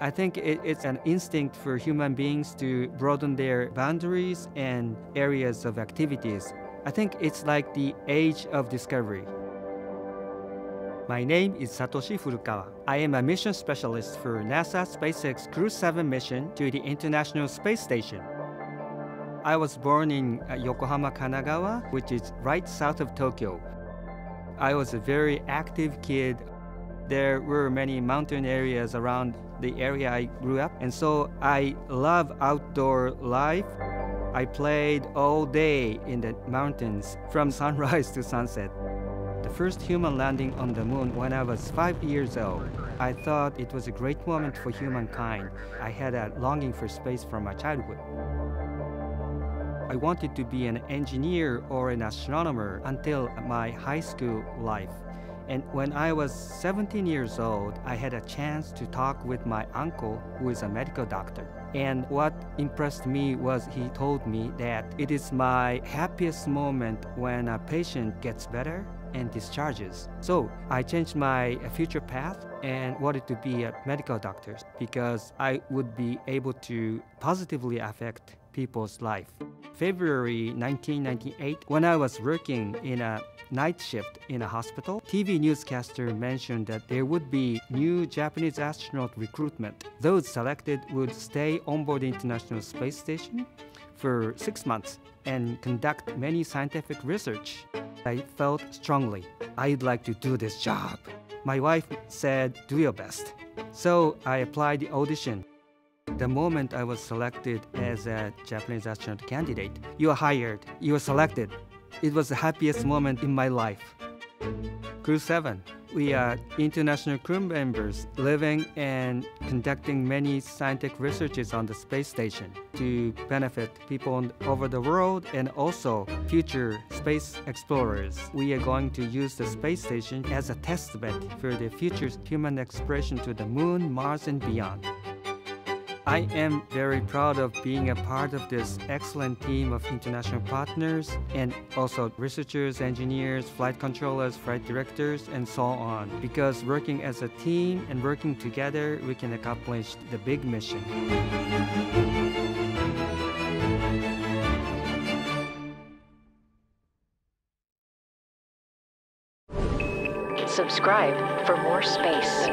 I think it's an instinct for human beings to broaden their boundaries and areas of activities. I think it's like the age of discovery. My name is Satoshi Furukawa. I am a mission specialist for NASA SpaceX Crew-7 mission to the International Space Station. I was born in Yokohama, Kanagawa, which is right south of Tokyo. I was a very active kid. There were many mountain areas around the area I grew up, and so I love outdoor life. I played all day in the mountains from sunrise to sunset. The first human landing on the moon when I was 5 years old. I thought it was a great moment for humankind. I had a longing for space from my childhood. I wanted to be an engineer or an astronomer until my high school life. And when I was 17 years old, I had a chance to talk with my uncle, who is a medical doctor. And what impressed me was he told me that it is my happiest moment when a patient gets better and discharges. So I changed my future path and wanted to be a medical doctor because I would be able to positively affect people's life. February 1998, when I was working in a night shift in a hospital, TV newscaster mentioned that there would be new Japanese astronaut recruitment. Those selected would stay on board the International Space Station for 6 months and conduct many scientific research. I felt strongly, I'd like to do this job. My wife said, do your best. So I applied the audition. The moment I was selected as a Japanese astronaut candidate, you are hired, you are selected. It was the happiest moment in my life. Crew-7, we are international crew members living and conducting many scientific researches on the space station to benefit people over the world and also future space explorers. We are going to use the space station as a test bed for the future human exploration to the moon, Mars, and beyond. I am very proud of being a part of this excellent team of international partners and also researchers, engineers, flight controllers, flight directors, and so on. Because working as a team and working together, we can accomplish the big mission. Subscribe for more space.